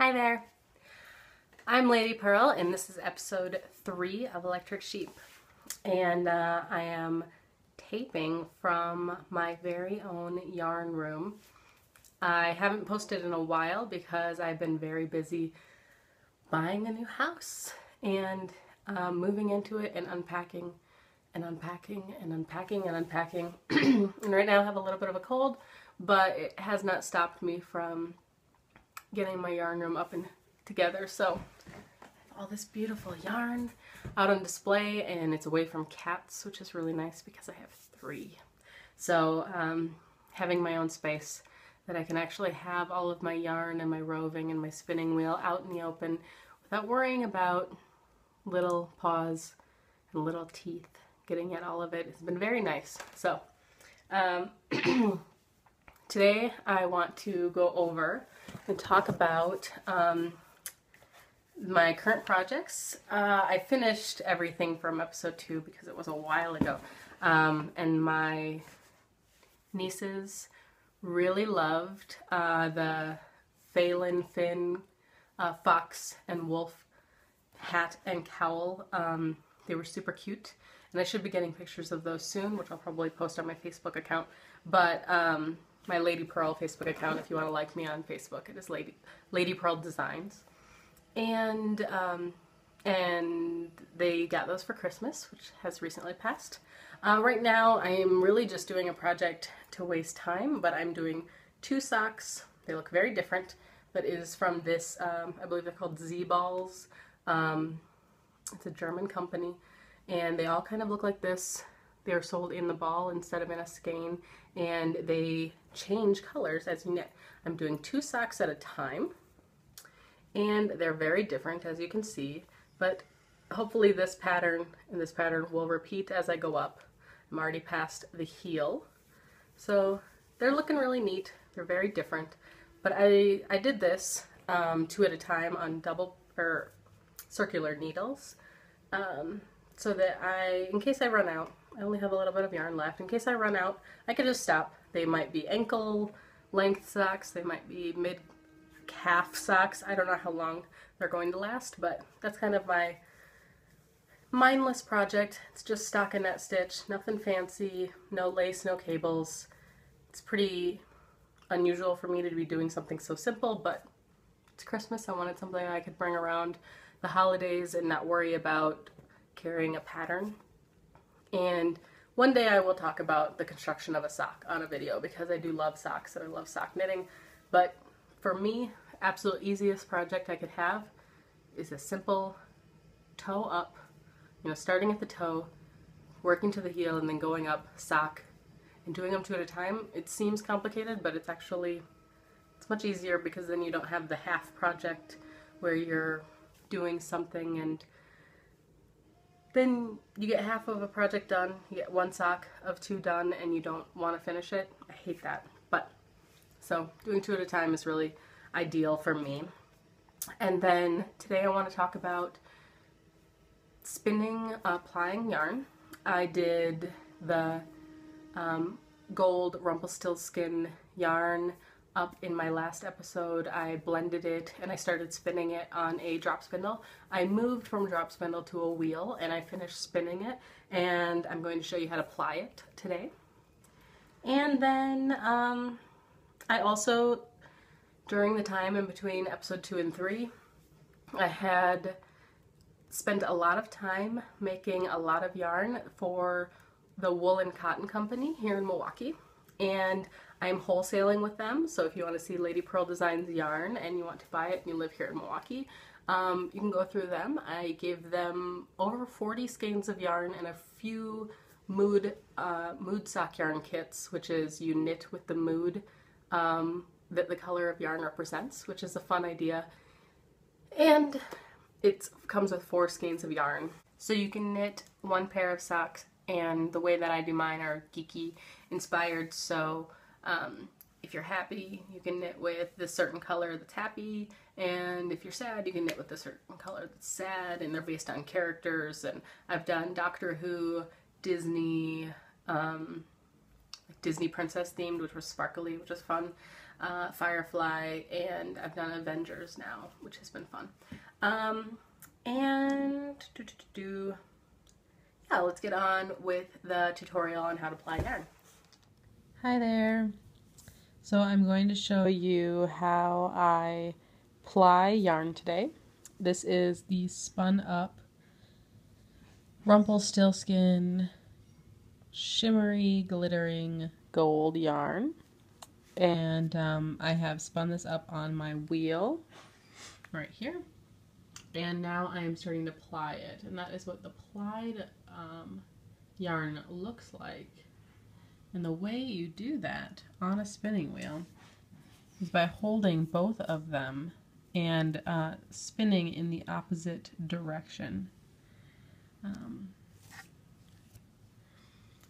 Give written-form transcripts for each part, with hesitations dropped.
Hi there. I'm Lady Purl, and this is episode 3 of Electric Sheep. And I am taping from my very own yarn room. I haven't posted in a while because I've been very busy buying a new house and moving into it and unpacking and unpacking and unpacking and unpacking. And right now I have a little bit of a cold, but it has not stopped me from getting my yarn room up and together. So I have all this beautiful yarn out on display, and it's away from cats, which is really nice because I have 3. So having my own space that I can actually have all of my yarn and my roving and my spinning wheel out in the open without worrying about little paws and little teeth getting at all of it. It's been very nice. So today I want to go over and talk about my current projects. I finished everything from episode 2 because it was a while ago, and my nieces really loved the Phelan Finn Fox and Wolf hat and cowl. They were super cute, and I should be getting pictures of those soon, which I'll probably post on my Facebook account, but my Lady Purl Facebook account, if you want to like me on Facebook, it is Lady Purl Designs. And and they got those for Christmas, which has recently passed. Right now I am really just doing a project to waste time, but I'm doing 2 socks. They look very different, but it is from this, I believe they're called Z-Balls. It's a German company, and they all kind of look like this. They're sold in the ball instead of in a skein, and they change colors as you knit. I'm doing 2 socks at a time, and they're very different, as you can see, but hopefully this pattern and this pattern will repeat as I go up. I'm already past the heel, so they're looking really neat. They're very different, but I did this 2 at a time on double or circular needles, so that in case I run out, I only have a little bit of yarn left. In case I run out, I could just stop. They might be ankle length socks, they might be mid-calf socks. I don't know how long they're going to last, but that's kind of my mindless project. It's just stockinette stitch, nothing fancy, no lace, no cables. It's pretty unusual for me to be doing something so simple, but it's Christmas. I wanted something I could bring around the holidays and not worry about carrying a pattern. And one day I will talk about the construction of a sock on a video, because I do love socks and I love sock knitting. But for me, absolute easiest project I could have is a simple toe up, you know, starting at the toe, working to the heel, and then going up sock and doing them 2 at a time. It seems complicated, but it's actually, it's much easier, because then you don't have the half project where you're doing something and then you get half of a project done, you get 1 sock of 2 done, and you don't want to finish it. I hate that. But so doing 2 at a time is really ideal for me. And then today I want to talk about spinning, applying yarn. I did the gold Rumpelstiltskin yarn up in my last episode. I blended it and I started spinning it on a drop spindle. I moved from drop spindle to a wheel, and I finished spinning it, and I'm going to show you how to ply it today. And then I also, during the time in between episode 2 and 3, I had spent a lot of time making a lot of yarn for the Wool and Cotton Company here in Milwaukee, and I'm wholesaling with them. So if you want to see Lady Purl Designs yarn and you want to buy it and you live here in Milwaukee, you can go through them. I gave them over 40 skeins of yarn and a few mood sock yarn kits, which is you knit with the mood that the color of yarn represents, which is a fun idea. And it comes with 4 skeins of yarn. So you can knit 1 pair of socks, and the way that I do mine are geeky inspired, so if you're happy, you can knit with this certain color that's happy, and if you're sad, you can knit with a certain color that's sad, and they're based on characters. And I've done Doctor Who, Disney, Disney princess themed, which was sparkly, which was fun. Firefly, and I've done Avengers now, which has been fun. Yeah, let's get on with the tutorial on how to ply yarn. Hi there. So I'm going to show you how I ply yarn today. This is the spun up Rumpelstiltskin shimmery glittering gold yarn, and I have spun this up on my wheel right here, and now I am starting to ply it, and that is what the plied yarn looks like. And the way you do that on a spinning wheel is by holding both of them and spinning in the opposite direction.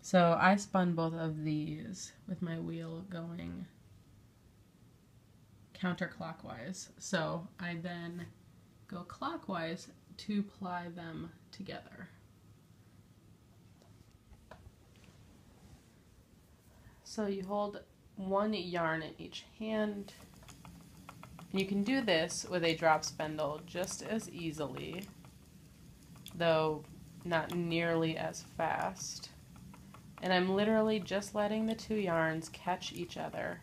So I spun both of these with my wheel going counterclockwise. So I then go clockwise to ply them together. So you hold one yarn in each hand. You can do this with a drop spindle just as easily, though not nearly as fast. And I'm literally just letting the two yarns catch each other.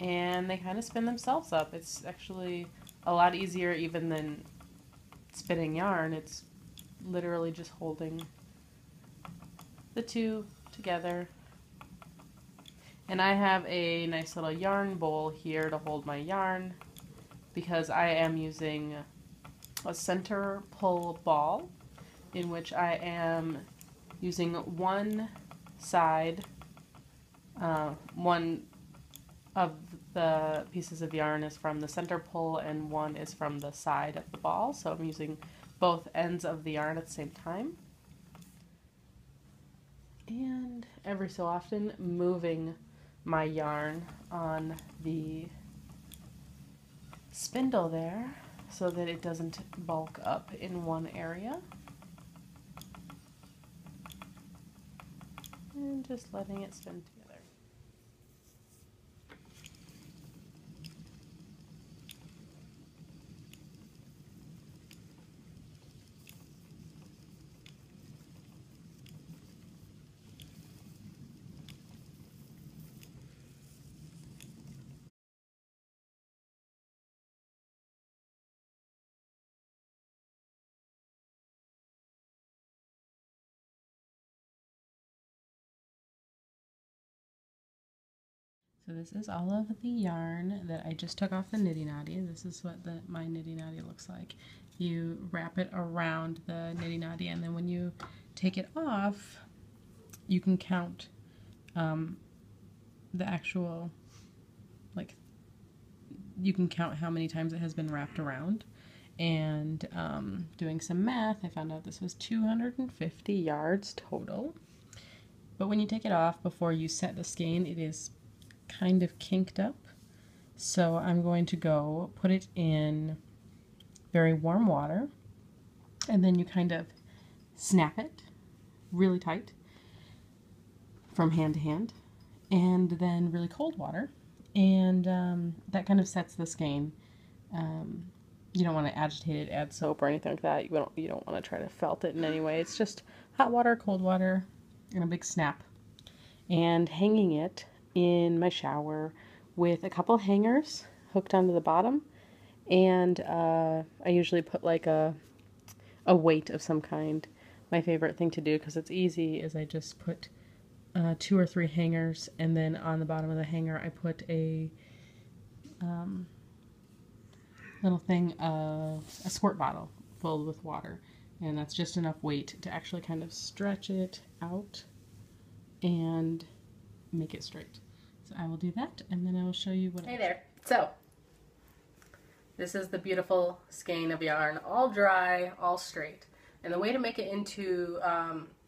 And they kind of spin themselves up. It's actually a lot easier even than spinning yarn. It's literally just holding the two together. And I have a nice little yarn bowl here to hold my yarn because I am using a center pull ball, in which I am using one side, one of the pieces of yarn is from the center pull and one is from the side of the ball, so I'm using both ends of the yarn at the same time. And every so often moving my yarn on the spindle there so that it doesn't bulk up in one area. And just letting it spin together. So this is all of the yarn that I just took off the Niddy Noddy. This is what my Niddy Noddy looks like. You wrap it around the Niddy Noddy, and then when you take it off, you can count the actual, like, you can count how many times it has been wrapped around. And doing some math, I found out this was 250 yards total. But when you take it off before you set the skein, it is kind of kinked up, so I'm going to go put it in very warm water, and then you kind of snap it really tight from hand to hand, and then really cold water, and that kind of sets the skein. You don't want to agitate it, add soap or anything like that. You don't want to try to felt it in any way. It's just hot water, cold water, and a big snap, and hanging it in my shower with a couple hangers hooked onto the bottom, and I usually put like a weight of some kind. My favorite thing to do, because it's easy, is I just put 2 or 3 hangers, and then on the bottom of the hanger I put a little thing of a squirt bottle filled with water, and that's just enough weight to actually kind of stretch it out and make it straight. So I will do that, and then I will show you what. Hey there. So this is the beautiful skein of yarn, all dry, all straight. And the way to make it into,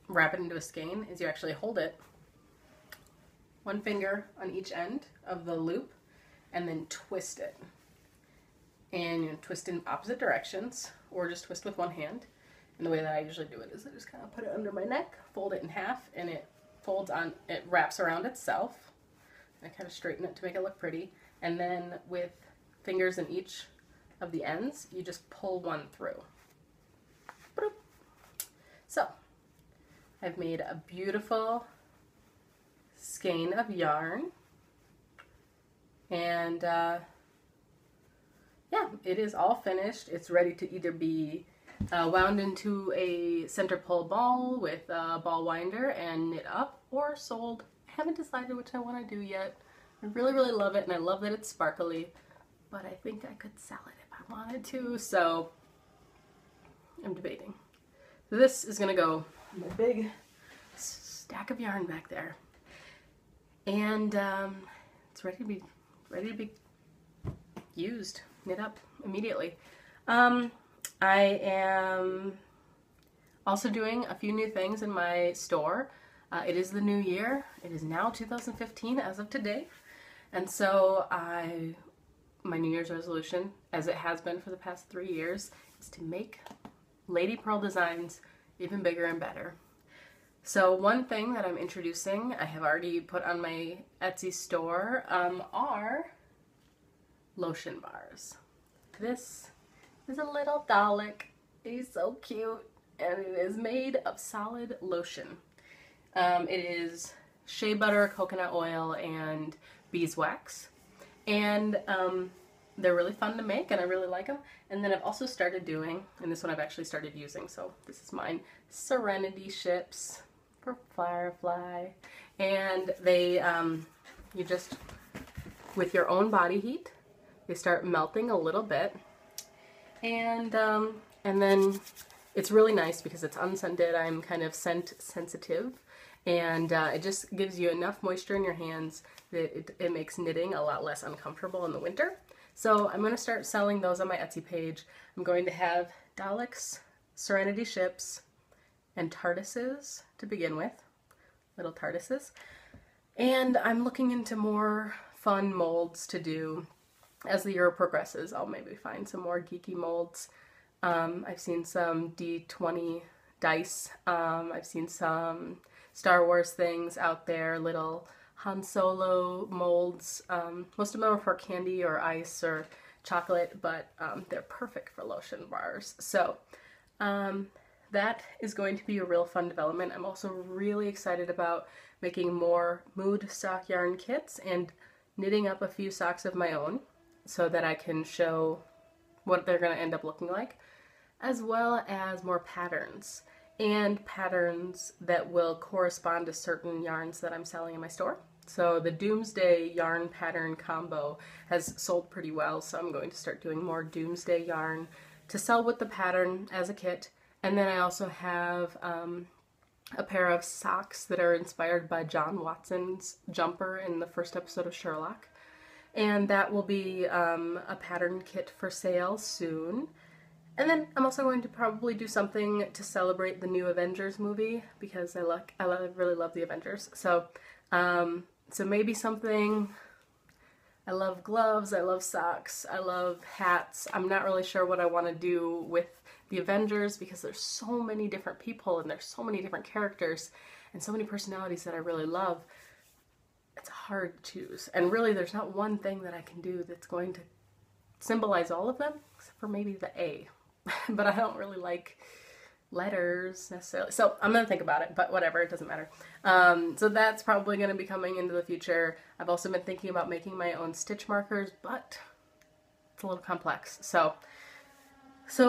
wrap it into a skein, is you actually hold it one finger on each end of the loop, and then twist it. And you twist in opposite directions, or just twist with one hand. And the way that I usually do it is I just kind of put it under my neck, fold it in half, and it wraps around itself, I kind of straighten it to make it look pretty, and then with fingers in each of the ends, you just pull one through. Boop. So, I've made a beautiful skein of yarn, and yeah, it is all finished. It's ready to either be wound into a center pole ball with a ball winder and knit up, or sold. I haven't decided which I want to do yet. I really, really love it, and I love that it's sparkly, but I think I could sell it if I wanted to, so I'm debating. So this is going to go in my big stack of yarn back there, and it's ready to be used, knit up immediately. I am also doing a few new things in my store. It is the new year. It is now 2015 as of today, and so my New Year's resolution, as it has been for the past 3 years, is to make Lady Purl Designs even bigger and better. So one thing that I'm introducing, I have already put on my Etsy store, are lotion bars. This is a little Dalek. He's so cute, and it is made of solid lotion. It is shea butter, coconut oil, and beeswax, and they're really fun to make, and I really like them. And then I've also started doing, and this one I've actually started using, so this is mine, Serenity ships for Firefly, and they, you just, with your own body heat, they start melting a little bit, and then it's really nice because it's unscented. I'm kind of scent sensitive, and it just gives you enough moisture in your hands that it makes knitting a lot less uncomfortable in the winter. So I'm going to start selling those on my Etsy page. I'm going to have Daleks, Serenity ships, and Tardises to begin with, little Tardises. And I'm looking into more fun molds to do. As the year progresses, I'll maybe find some more geeky molds. I've seen some D20 dice, I've seen some Star Wars things out there, little Han Solo molds. Most of them are for candy or ice or chocolate, but they're perfect for lotion bars. So that is going to be a real fun development. I'm also really excited about making more mood sock yarn kits and knitting up a few socks of my own so that I can show what they're going to end up looking like, as well as more patterns, and patterns that will correspond to certain yarns that I'm selling in my store. So the Doomsday yarn pattern combo has sold pretty well, so I'm going to start doing more Doomsday yarn to sell with the pattern as a kit. And then I also have a pair of socks that are inspired by John Watson's jumper in the first episode of Sherlock, and that will be a pattern kit for sale soon. And then I'm also going to probably do something to celebrate the new Avengers movie, because I really love the Avengers. So, so maybe something. I love gloves, I love socks, I love hats. I'm not really sure what I want to do with the Avengers, because there's so many different people, and there's so many different characters, and so many personalities that I really love. It's hard to choose, and really there's not one thing that I can do that's going to symbolize all of them, except for maybe the A. But I don't really like letters necessarily, so I'm gonna think about it, but whatever, it doesn't matter. So that's probably gonna be coming into the future. I've also been thinking about making my own stitch markers, but it's a little complex, so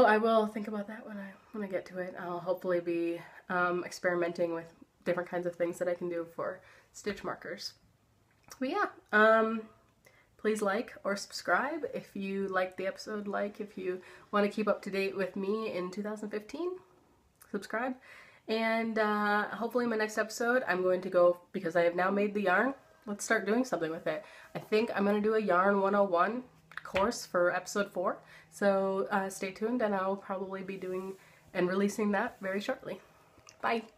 I will think about that when I get to it. I'll hopefully be experimenting with different kinds of things that I can do for stitch markers. But yeah, please like or subscribe if you liked the episode, if you want to keep up to date with me in 2015, subscribe. And hopefully in my next episode, I'm going to go, because I have now made the yarn, let's start doing something with it. I think I'm going to do a Yarn 101 course for episode 4, so stay tuned, and I'll probably be doing and releasing that very shortly. Bye!